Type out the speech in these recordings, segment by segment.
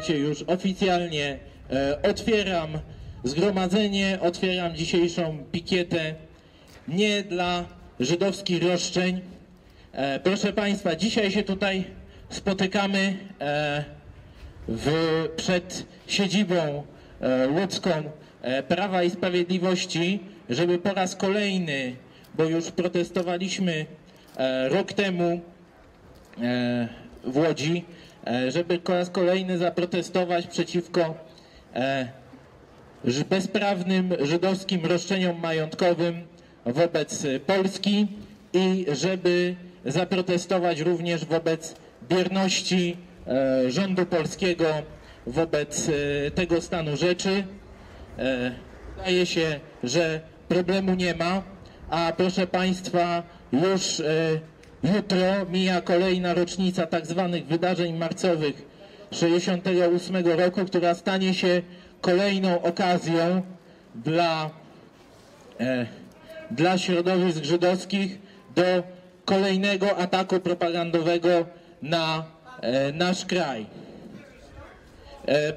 momencie już oficjalnie otwieram zgromadzenie, otwieram dzisiejszą pikietę nie dla żydowskich roszczeń. Proszę Państwa, dzisiaj się tutaj spotykamy przed siedzibą łódzką Prawa i Sprawiedliwości, żeby po raz kolejny, bo już protestowaliśmy rok temu w Łodzi, żeby po raz kolejny zaprotestować przeciwko bezprawnym żydowskim roszczeniom majątkowym wobec Polski i żeby zaprotestować również wobec bierności rządu polskiego wobec tego stanu rzeczy. Wydaje się, że problemu nie ma, a proszę Państwa, już jutro mija kolejna rocznica tak zwanych wydarzeń marcowych 68 roku, która stanie się kolejną okazją dla środowisk żydowskich do kolejnego ataku propagandowego na nasz kraj.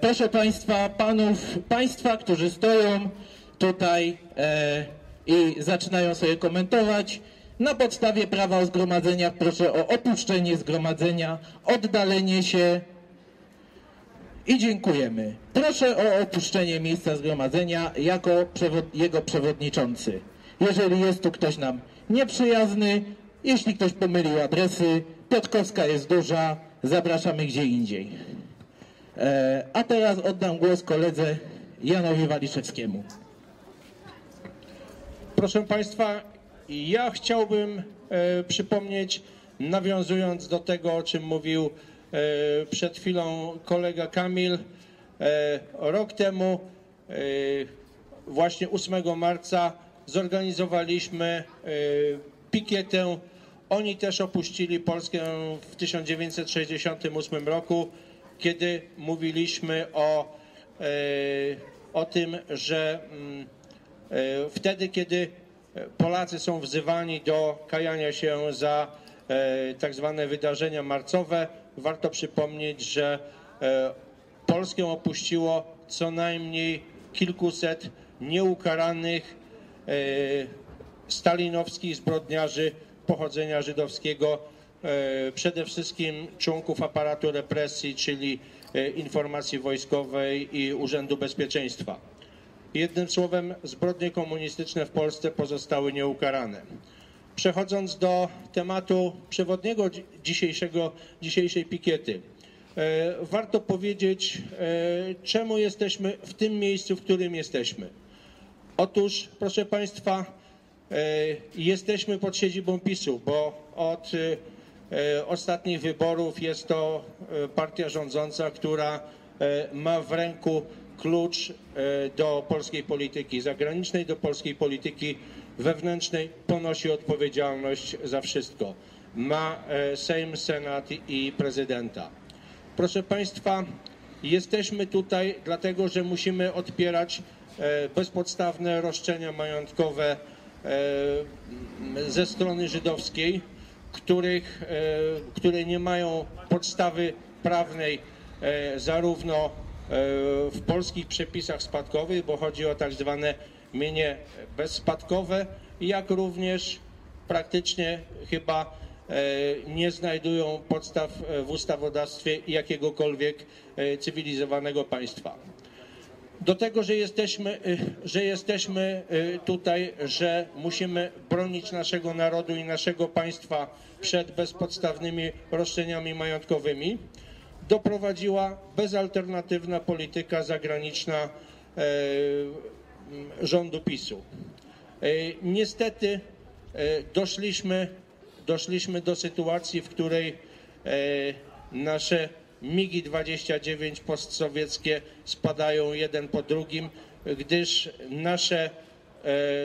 Proszę Państwa, Państwa, którzy stoją tutaj i zaczynają sobie komentować, na podstawie prawa o zgromadzeniach proszę o opuszczenie zgromadzenia, oddalenie się i dziękujemy. Proszę o opuszczenie miejsca zgromadzenia jako jego przewodniczący. Jeżeli jest tu ktoś nam nieprzyjazny, jeśli ktoś pomylił adresy, Piotkowska jest duża, zapraszamy gdzie indziej. A teraz oddam głos koledze Janowi Waliszewskiemu. Proszę Państwa, ja chciałbym przypomnieć, nawiązując do tego, o czym mówił przed chwilą kolega Kamil, rok temu, właśnie 8 marca, zorganizowaliśmy pikietę. Oni też opuścili Polskę w 1968 roku, kiedy mówiliśmy o tym, że wtedy, kiedy Polacy są wzywani do kajania się za tak zwane wydarzenia marcowe, warto przypomnieć, że Polskę opuściło co najmniej kilkuset nieukaranych stalinowskich zbrodniarzy pochodzenia żydowskiego, przede wszystkim członków aparatu represji, czyli informacji wojskowej i Urzędu Bezpieczeństwa. Jednym słowem, zbrodnie komunistyczne w Polsce pozostały nieukarane. Przechodząc do tematu przewodniego dzisiejszej pikiety, warto powiedzieć, czemu jesteśmy w tym miejscu, w którym jesteśmy. Otóż, proszę Państwa, jesteśmy pod siedzibą PiS-u, bo od ostatnich wyborów jest to partia rządząca, która ma w ręku klucz do polskiej polityki zagranicznej, do polskiej polityki wewnętrznej, ponosi odpowiedzialność za wszystko. Ma Sejm, Senat i prezydenta. Proszę Państwa, jesteśmy tutaj dlatego, że musimy odpierać bezpodstawne roszczenia majątkowe ze strony żydowskiej, które nie mają podstawy prawnej zarówno w polskich przepisach spadkowych, bo chodzi o tak zwane mienie bezspadkowe, jak również praktycznie chyba nie znajdują podstaw w ustawodawstwie jakiegokolwiek cywilizowanego państwa. Do tego, że jesteśmy tutaj, że musimy bronić naszego narodu i naszego państwa przed bezpodstawnymi roszczeniami majątkowymi, doprowadziła bezalternatywna polityka zagraniczna rządu PiS-u. Niestety doszliśmy do sytuacji, w której nasze MiGi-29 postsowieckie spadają jeden po drugim, gdyż nasze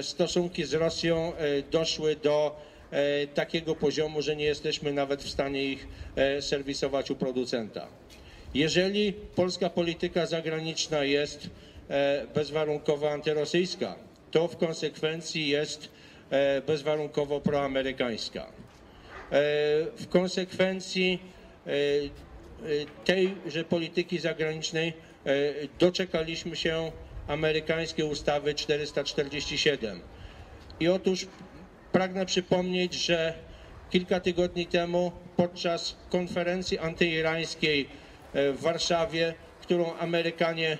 stosunki z Rosją doszły do takiego poziomu, że nie jesteśmy nawet w stanie ich serwisować u producenta. Jeżeli polska polityka zagraniczna jest bezwarunkowo antyrosyjska, to w konsekwencji jest bezwarunkowo proamerykańska. W konsekwencji tejże polityki zagranicznej doczekaliśmy się amerykańskiej ustawy 447. I otóż pragnę przypomnieć, że kilka tygodni temu podczas konferencji antyirańskiej w Warszawie, którą Amerykanie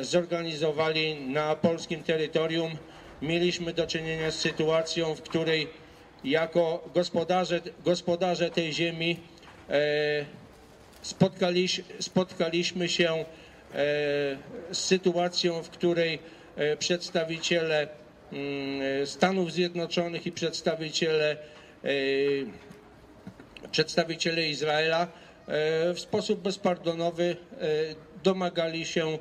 zorganizowali na polskim terytorium, mieliśmy do czynienia z sytuacją, w której jako gospodarze tej ziemi spotkaliśmy się z sytuacją, w której przedstawiciele Stanów Zjednoczonych i przedstawiciele Izraela w sposób bezpardonowy domagali się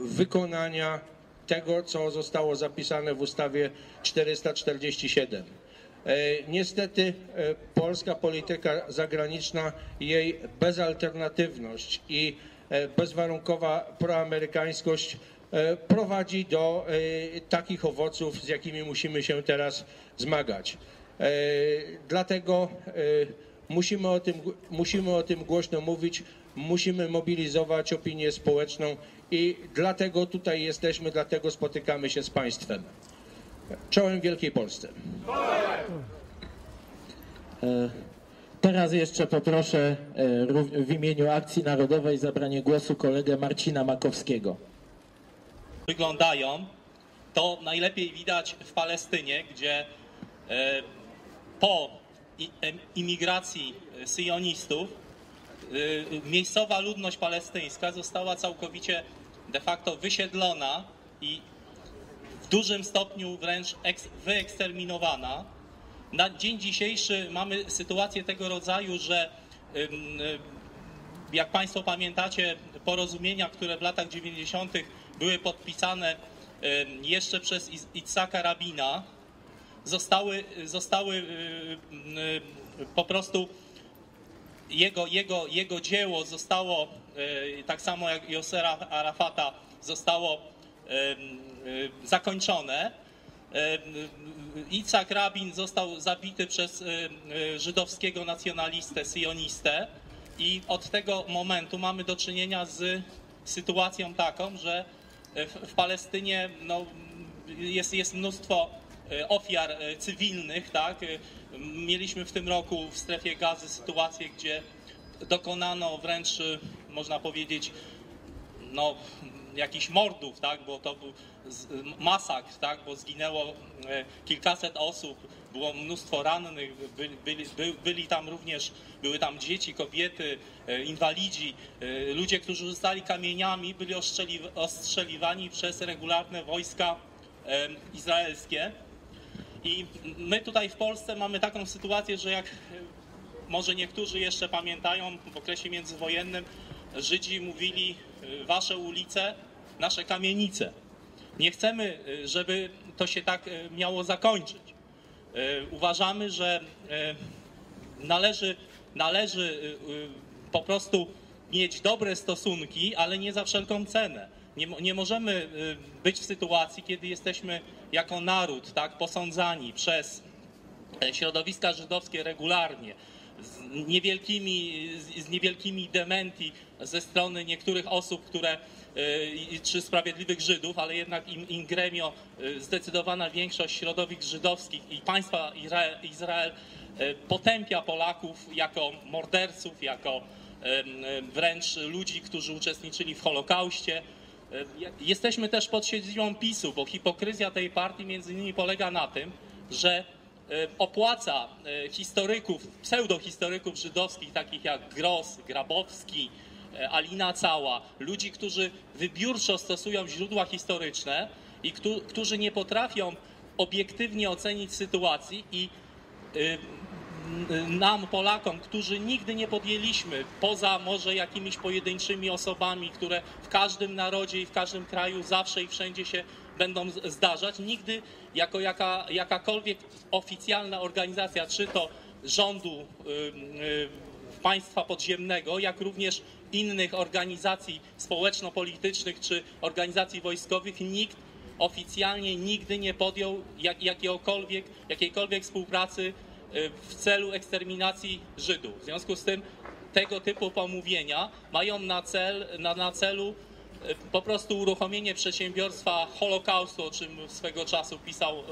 wykonania tego, co zostało zapisane w ustawie 447. Niestety polska polityka zagraniczna, jej bezalternatywność i bezwarunkowa proamerykańskość prowadzi do takich owoców, z jakimi musimy się teraz zmagać. Dlatego musimy o tym głośno mówić, musimy mobilizować opinię społeczną i dlatego tutaj jesteśmy, dlatego spotykamy się z Państwem. Czołem Wielkiej Polsce. Teraz jeszcze poproszę w imieniu Akcji Narodowej zabranie głosu kolegę Marcina Makowskiego. Wyglądają, to najlepiej widać w Palestynie, gdzie po imigracji syjonistów miejscowa ludność palestyńska została całkowicie de facto wysiedlona i w dużym stopniu wręcz wyeksterminowana. Na dzień dzisiejszy mamy sytuację tego rodzaju, że jak Państwo pamiętacie, porozumienia, które w latach 90. były podpisane jeszcze przez Icchaka Rabina, zostały po prostu jego dzieło zostało, tak samo jak Jasera Arafata, zostało zakończone. Icchak Rabin został zabity przez żydowskiego nacjonalistę, syjonistę i od tego momentu mamy do czynienia z sytuacją taką, że w Palestynie no, jest mnóstwo ofiar cywilnych, tak? Mieliśmy w tym roku w Strefie Gazy sytuację, gdzie dokonano wręcz, można powiedzieć, no, jakichś mordów, tak? Bo to był masakr, tak? Bo zginęło kilkaset osób, było mnóstwo rannych, były tam dzieci, kobiety, inwalidzi, ludzie, którzy rzucali kamieniami, byli ostrzeliwani przez regularne wojska izraelskie. I my tutaj w Polsce mamy taką sytuację, że jak może niektórzy jeszcze pamiętają, w okresie międzywojennym Żydzi mówili: wasze ulice, nasze kamienice. Nie chcemy, żeby to się tak miało zakończyć. Uważamy, że należy po prostu mieć dobre stosunki, ale nie za wszelką cenę. Nie możemy być w sytuacji, kiedy jesteśmy jako naród, tak, posądzani przez środowiska żydowskie regularnie, z niewielkimi dementi ze strony niektórych osób, które, czy sprawiedliwych Żydów, ale jednak in gremio zdecydowana większość środowisk żydowskich i państwa Izrael potępia Polaków jako morderców, jako wręcz ludzi, którzy uczestniczyli w Holokauście. Jesteśmy też pod siedzibą PiS-u, bo hipokryzja tej partii między innymi polega na tym, że opłaca historyków, pseudohistoryków żydowskich, takich jak Gross, Grabowski, Alina Cała, ludzi, którzy wybiórczo stosują źródła historyczne i którzy nie potrafią obiektywnie ocenić sytuacji i nam, Polakom, którzy nigdy nie podjęliśmy, poza może jakimiś pojedynczymi osobami, które w każdym narodzie i w każdym kraju zawsze i wszędzie się będą zdarzać, nigdy jako jakakolwiek oficjalna organizacja, czy to rządu państwa podziemnego, jak również innych organizacji społeczno-politycznych, czy organizacji wojskowych, nikt oficjalnie nigdy nie podjął jakiejkolwiek współpracy w celu eksterminacji Żydów. W związku z tym tego typu pomówienia mają na celu po prostu uruchomienie przedsiębiorstwa Holokaustu, o czym swego czasu pisał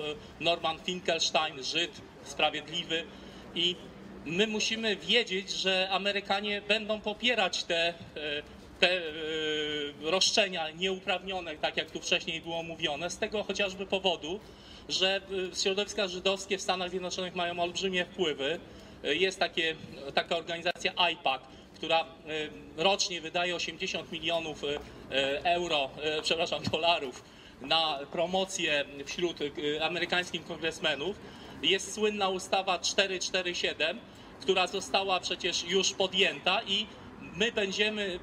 Norman Finkelstein, Żyd sprawiedliwy. I my musimy wiedzieć, że Amerykanie będą popierać te roszczenia nieuprawnione, tak jak tu wcześniej było mówione, z tego chociażby powodu, że środowiska żydowskie w Stanach Zjednoczonych mają olbrzymie wpływy. Jest taka organizacja AIPAC, która rocznie wydaje 80 milionów euro, przepraszam, dolarów na promocję wśród amerykańskich kongresmenów. Jest słynna ustawa 447, która została przecież już podjęta i my będziemy,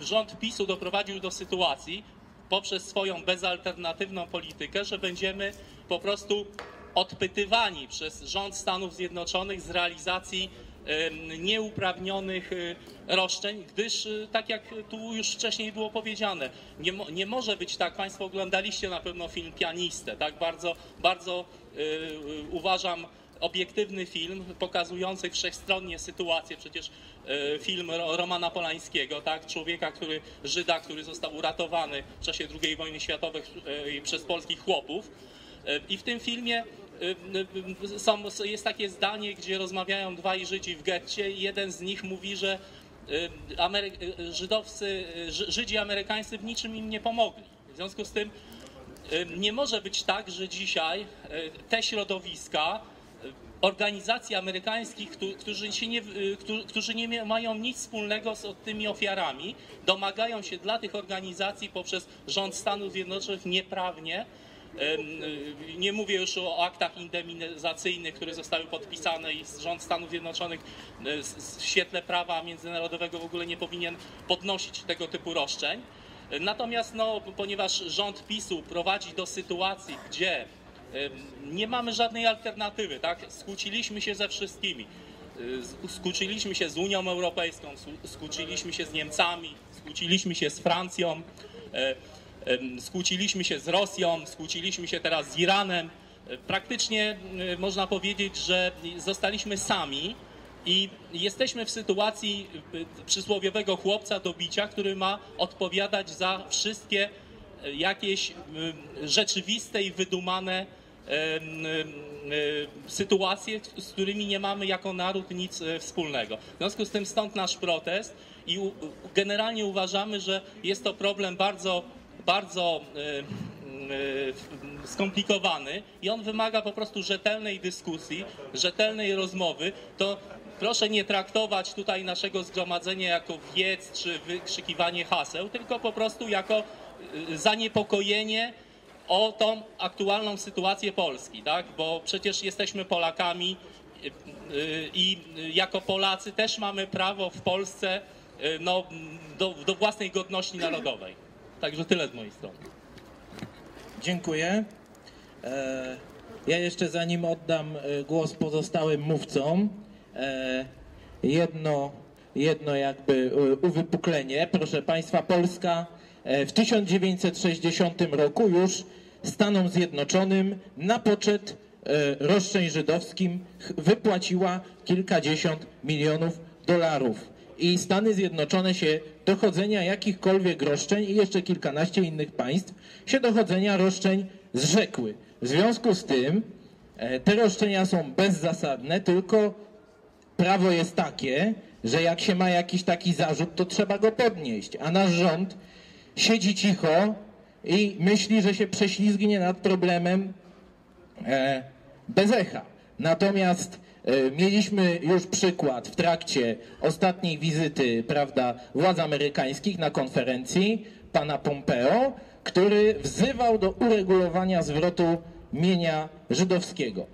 rząd PiS-u doprowadził do sytuacji poprzez swoją bezalternatywną politykę, że będziemy po prostu odpytywani przez rząd Stanów Zjednoczonych z realizacji nieuprawnionych roszczeń, gdyż tak jak tu już wcześniej było powiedziane, nie może być tak, Państwo oglądaliście na pewno film Pianistę, tak bardzo uważam obiektywny film pokazujący wszechstronnie sytuację, przecież film Romana Polańskiego, tak? Człowieka, Żyda, który został uratowany w czasie II wojny światowej przez polskich chłopów. I w tym filmie jest takie zdanie, gdzie rozmawiają dwaj Żydzi w getcie i jeden z nich mówi, że Żydzi amerykańscy w niczym im nie pomogli. W związku z tym nie może być tak, że dzisiaj te środowiska, organizacji amerykańskich, którzy nie mają nic wspólnego z tymi ofiarami, domagają się dla tych organizacji poprzez rząd Stanów Zjednoczonych nieprawnie. Nie mówię już o aktach indemnizacyjnych, które zostały podpisane i rząd Stanów Zjednoczonych w świetle prawa międzynarodowego w ogóle nie powinien podnosić tego typu roszczeń. Natomiast ponieważ rząd PiS-u prowadzi do sytuacji, gdzie nie mamy żadnej alternatywy, tak? Skłóciliśmy się ze wszystkimi. Skłóciliśmy się z Unią Europejską, skłóciliśmy się z Niemcami, skłóciliśmy się z Francją, skłóciliśmy się z Rosją, skłóciliśmy się teraz z Iranem. Praktycznie można powiedzieć, że zostaliśmy sami i jesteśmy w sytuacji przysłowiowego chłopca do bicia, który ma odpowiadać za wszystkie jakieś rzeczywiste i wydumane sytuacje, z którymi nie mamy jako naród nic wspólnego. W związku z tym stąd nasz protest i generalnie uważamy, że jest to problem bardzo skomplikowany i on wymaga po prostu rzetelnej dyskusji, rzetelnej rozmowy. To proszę nie traktować tutaj naszego zgromadzenia jako wiec czy wykrzykiwanie haseł, tylko po prostu jako zaniepokojenie o tą aktualną sytuację Polski, tak? Bo przecież jesteśmy Polakami i jako Polacy też mamy prawo w Polsce do własnej godności narodowej. Także tyle z mojej strony. Dziękuję. Ja jeszcze zanim oddam głos pozostałym mówcom, jedno jakby uwypuklenie. Proszę Państwa, Polska w 1960 roku już Stanom Zjednoczonym na poczet roszczeń żydowskim wypłaciła kilkadziesiąt milionów dolarów. I Stany Zjednoczone się dochodzenia jakichkolwiek roszczeń i jeszcze kilkanaście innych państw się dochodzenia roszczeń zrzekły. W związku z tym te roszczenia są bezzasadne, tylko prawo jest takie, że jak się ma jakiś taki zarzut, to trzeba go podnieść, a nasz rząd siedzi cicho i myśli, że się prześlizgnie nad problemem bez echa. Natomiast mieliśmy już przykład w trakcie ostatniej wizyty, prawda, władz amerykańskich na konferencji pana Pompeo, który wzywał do uregulowania zwrotu mienia żydowskiego.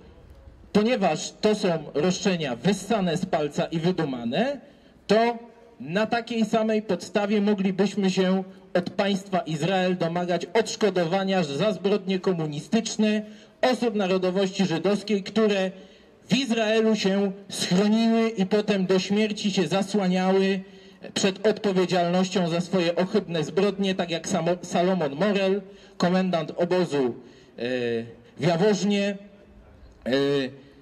Ponieważ to są roszczenia wyssane z palca i wydumane, to na takiej samej podstawie moglibyśmy się od państwa Izrael domagać odszkodowania za zbrodnie komunistyczne osób narodowości żydowskiej, które w Izraelu się schroniły i potem do śmierci się zasłaniały przed odpowiedzialnością za swoje ohydne zbrodnie, tak jak Salomon Morel, komendant obozu w Jaworznie,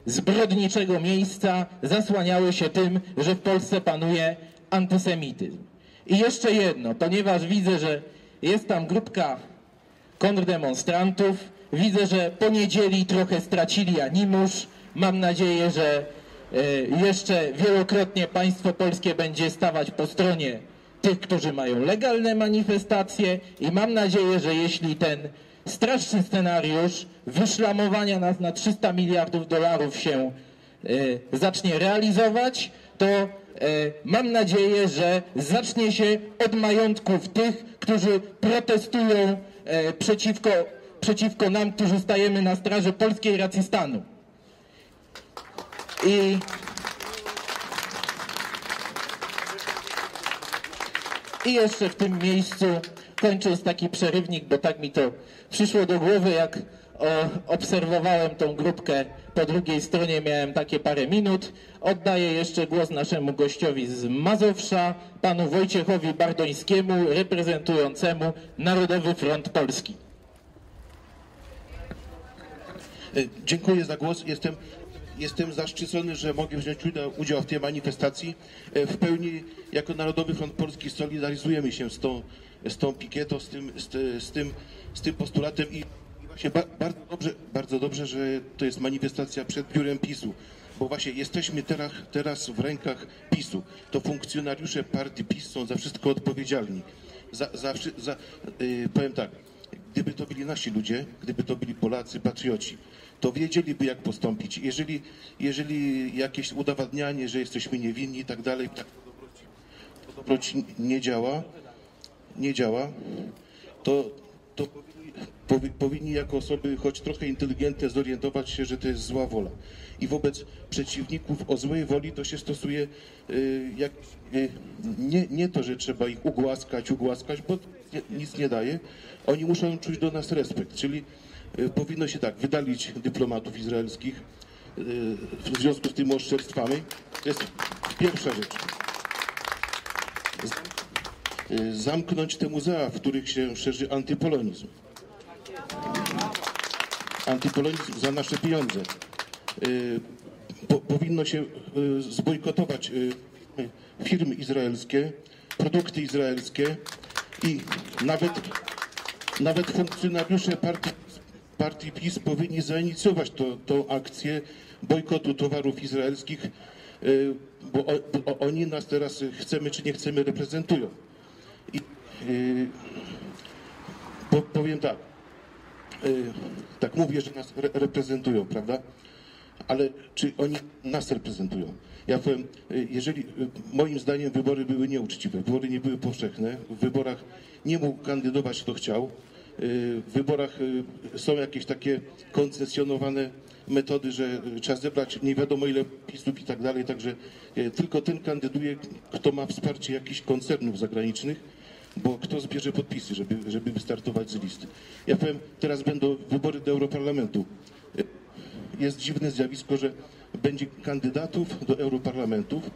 zbrodniczego miejsca zasłaniały się tym, że w Polsce panuje antysemityzm. I jeszcze jedno, ponieważ widzę, że jest tam grupka kontrdemonstrantów, widzę, że po niedzieli trochę stracili animusz. Mam nadzieję, że jeszcze wielokrotnie państwo polskie będzie stawać po stronie tych, którzy mają legalne manifestacje, i mam nadzieję, że jeśli ten straszny scenariusz wyszlamowania nas na $300 miliardów się zacznie realizować, to mam nadzieję, że zacznie się od majątków tych, którzy protestują przeciwko nam, którzy stajemy na straży polskiej racji stanu. I jeszcze w tym miejscu, kończąc, taki przerywnik, bo tak mi to przyszło do głowy, jak obserwowałem tą grupkę po drugiej stronie, miałem takie parę minut. Oddaję jeszcze głos naszemu gościowi z Mazowsza, panu Wojciechowi Bardońskiemu, reprezentującemu Narodowy Front Polski. Dziękuję za głos. Jestem zaszczycony, że mogę wziąć udział w tej manifestacji. W pełni jako Narodowy Front Polski solidaryzujemy się z tą pikietą, z tym postulatem i właśnie bardzo dobrze, że to jest manifestacja przed biurem PiS-u, bo właśnie jesteśmy teraz w rękach PiS-u. To funkcjonariusze partii PiS są za wszystko odpowiedzialni. Powiem tak, gdyby to byli nasi ludzie, gdyby to byli Polacy, patrioci, to wiedzieliby, jak postąpić. Jeżeli jakieś udowadnianie, że jesteśmy niewinni i tak dalej, to dobroci nie działa, to powinni jako osoby choć trochę inteligentne zorientować się, że to jest zła wola. I wobec przeciwników o złej woli to się stosuje nie to, że trzeba ich ugłaskać, bo nic nie daje. Oni muszą czuć do nas respekt, czyli powinno się tak wydalić dyplomatów izraelskich w związku z tymi oszczerstwami. To jest pierwsza rzecz. Zamknąć te muzea, w których się szerzy antypolonizm. Antypolonizm za nasze pieniądze. Powinno się zbojkotować firmy izraelskie, produkty izraelskie i nawet funkcjonariusze partii PiS powinni zainicjować tą akcję bojkotu towarów izraelskich, bo oni nas teraz, chcemy czy nie chcemy, reprezentują. I powiem tak, tak mówię, że nas reprezentują, prawda? Ale czy oni nas reprezentują? Ja powiem, jeżeli moim zdaniem wybory były nieuczciwe, wybory nie były powszechne, w wyborach nie mógł kandydować, kto chciał, w wyborach są jakieś takie koncesjonowane metody, że trzeba zebrać nie wiadomo ile pisów i tak dalej, także tylko ten kandyduje, kto ma wsparcie jakichś koncernów zagranicznych, bo kto zbierze podpisy, żeby wystartować z listy. Ja powiem, teraz będą wybory do Europarlamentu. Jest dziwne zjawisko, że będzie kandydatów do Europarlamentów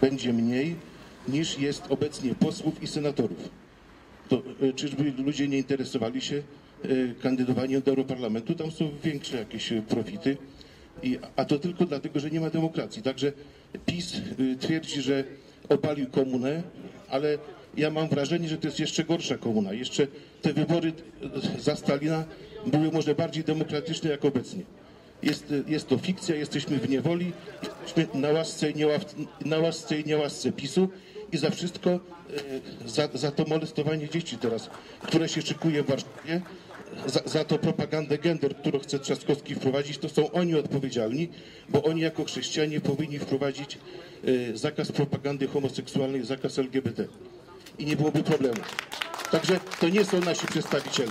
będzie mniej niż jest obecnie posłów i senatorów. To czyżby ludzie nie interesowali się kandydowaniem do Europarlamentu? Tam są większe jakieś profity, a to tylko dlatego, że nie ma demokracji. Także PiS twierdzi, że obalił komunę, ale ja mam wrażenie, że to jest jeszcze gorsza komuna. Jeszcze te wybory za Stalina były może bardziej demokratyczne jak obecnie. Jest to fikcja, jesteśmy w niewoli, jesteśmy na łasce i niełasce PiS-u i za wszystko, za to molestowanie dzieci teraz, które się szykuje w Warszawie, za to propagandę gender, którą chce Trzaskowski wprowadzić, to są oni odpowiedzialni, bo oni jako chrześcijanie powinni wprowadzić zakaz propagandy homoseksualnej, zakaz LGBT. I nie byłoby problemu. Także to nie są nasi przedstawiciele.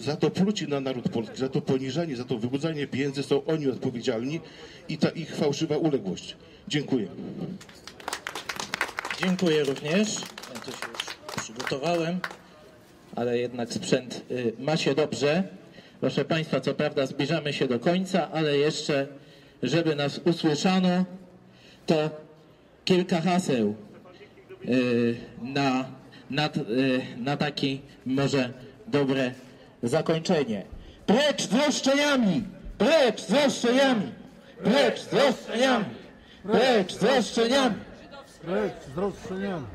Za to plucie na naród polski, za to poniżanie, za to wyłudzanie pieniędzy są oni odpowiedzialni i ta ich fałszywa uległość. Dziękuję. Dziękuję również. Ja to się już przygotowałem, ale jednak sprzęt ma się dobrze. Proszę państwa, co prawda zbliżamy się do końca, ale jeszcze, żeby nas usłyszano, to kilka haseł na takie może dobre zakończenie. Precz z roszczeniami! Precz z roszczeniami! Precz z roszczeniami! Precz z roszczeniami! Precz z roszczeniami!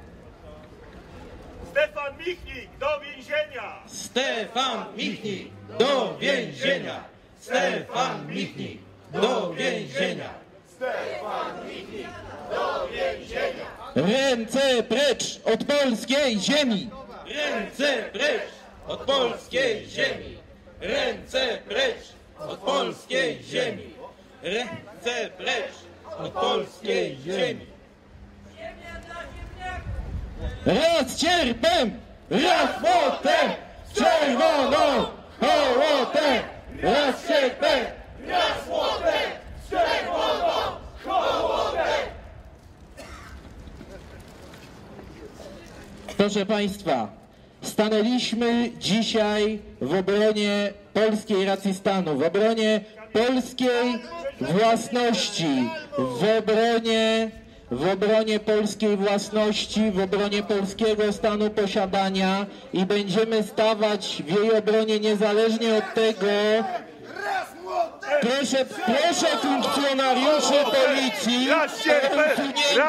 Stefan Michnik do więzienia! Stefan Michnik do więzienia! Stefan Michnik do więzienia! Stefan Michnik do więzienia! Ręce precz od polskiej ziemi! Ręce precz od polskiej ziemi! Ręce precz od polskiej ziemi! Ręce precz od polskiej ziemi! Ziemia dla ziemniaków! Raz cierpem, raz młotem, czerwoną hołotę! Raz cierpem, raz młotem, czerwoną hołotę! Proszę Państwa, stanęliśmy dzisiaj w obronie polskiej racji stanu, w obronie polskiej własności, w obronie polskiej własności, w obronie polskiego stanu posiadania i będziemy stawać w jej obronie niezależnie od tego. Proszę funkcjonariuszy policji o usunięcie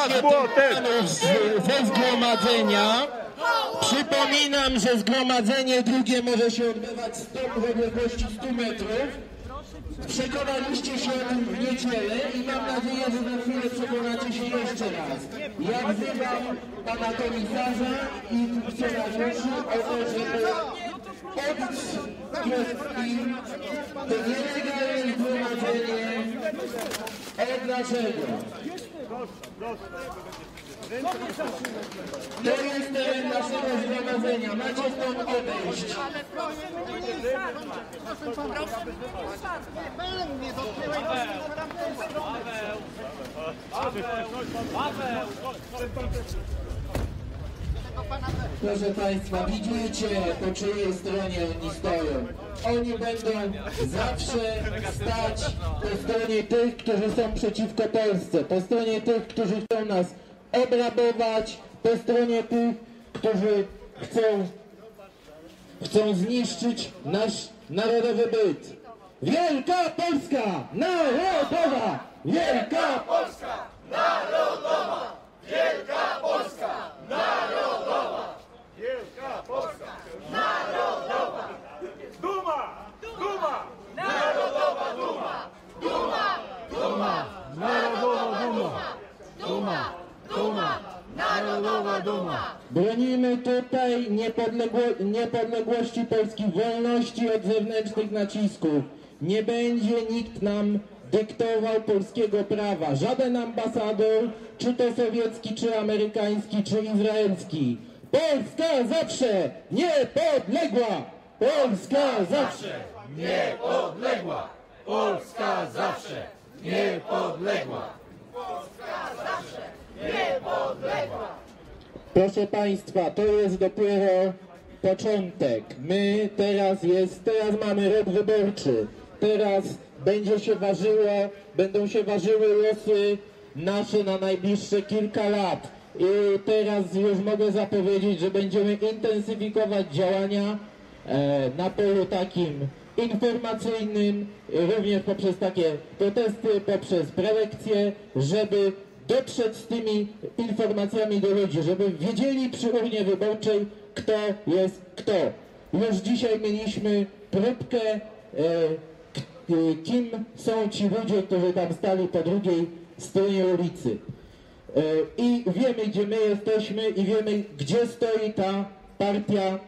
ze zgromadzenia. Przypominam, że zgromadzenie drugie może się odbywać w odległości 100 metrów. Przekonaliście się o tym w niedzielę i mam nadzieję, że za chwilę przekonacie się jeszcze raz. Ja wzywam pana komisarza i funkcjonariuszy o to, żeby odbić kreski to nielegalne zgromadzenie od naszego. To jest teren naszego zgromadzenia. Macie stąd odejść. Proszę Państwa, widzicie, po czyjej stronie oni stoją. Oni będą zawsze stać po stronie tych, którzy są przeciwko Polsce, po stronie tych, którzy chcą nas obrabować, po stronie tych, którzy chcą zniszczyć nasz narodowy byt. Wielka Polska narodowa! Wielka Polska narodowa! Wielka Polska narodowa! Wielka Polska narodowa! Duma! Duma! Narodowa duma! Duma! Duma! Narodowa duma! Duma! Duma! Narodowa duma! Bronimy tutaj niepodległości Polski, wolności od zewnętrznych nacisków. Nie będzie nikt nam dyktował polskiego prawa. Żaden ambasador, czy to sowiecki, czy amerykański, czy izraelski. Polska zawsze niepodległa! Polska zawsze niepodległa! Polska zawsze niepodległa! Polska zawsze niepodległa! Proszę Państwa, to jest dopiero początek. My teraz mamy rok wyborczy. Teraz będą się ważyły losy nasze na najbliższe kilka lat. I teraz już mogę zapowiedzieć, że będziemy intensyfikować działania na polu takim informacyjnym, również poprzez takie protesty, poprzez prelekcje, żeby dotrzeć z tymi informacjami do ludzi, żeby wiedzieli przy urnie wyborczej, kto jest kto. Już dzisiaj mieliśmy próbkę, kim są ci ludzie, którzy tam stali po drugiej stronie ulicy. I wiemy, gdzie my jesteśmy i wiemy, gdzie stoi ta partia,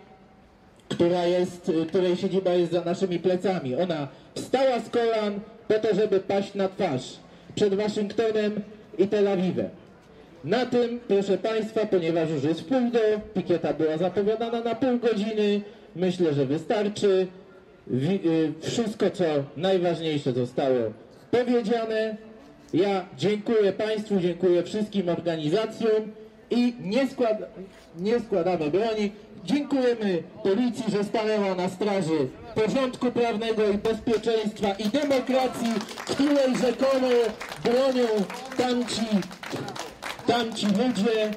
której siedziba jest za naszymi plecami. Ona wstała z kolan po to, żeby paść na twarz przed Waszyngtonem i Tel Awiwem. Na tym, proszę Państwa, ponieważ już jest wpół do, pikieta była zapowiadana na pół godziny, myślę, że wystarczy. Wszystko, co najważniejsze, zostało powiedziane. Ja dziękuję Państwu, dziękuję wszystkim organizacjom i nie składamy broni. Dziękujemy Policji, że stanęła na straży porządku prawnego i bezpieczeństwa i demokracji, której rzekomo bronią tamci ludzie.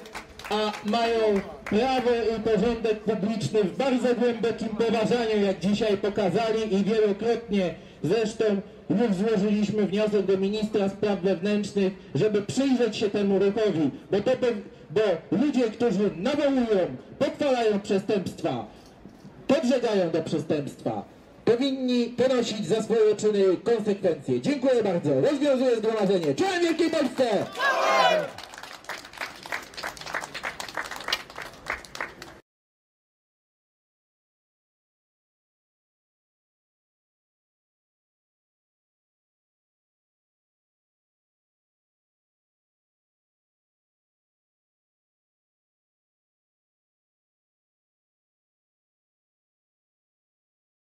a mają prawo i porządek publiczny w bardzo głębokim poważaniu, jak dzisiaj pokazali i wielokrotnie zresztą już złożyliśmy wniosek do ministra spraw wewnętrznych, żeby przyjrzeć się temu ruchowi, bo ludzie, którzy nawołują, pochwalają przestępstwa, podżegają do przestępstwa, powinni ponosić za swoje czyny konsekwencje. Dziękuję bardzo. Rozwiązuję zgromadzenie. Czołem Wielkiej Polsce!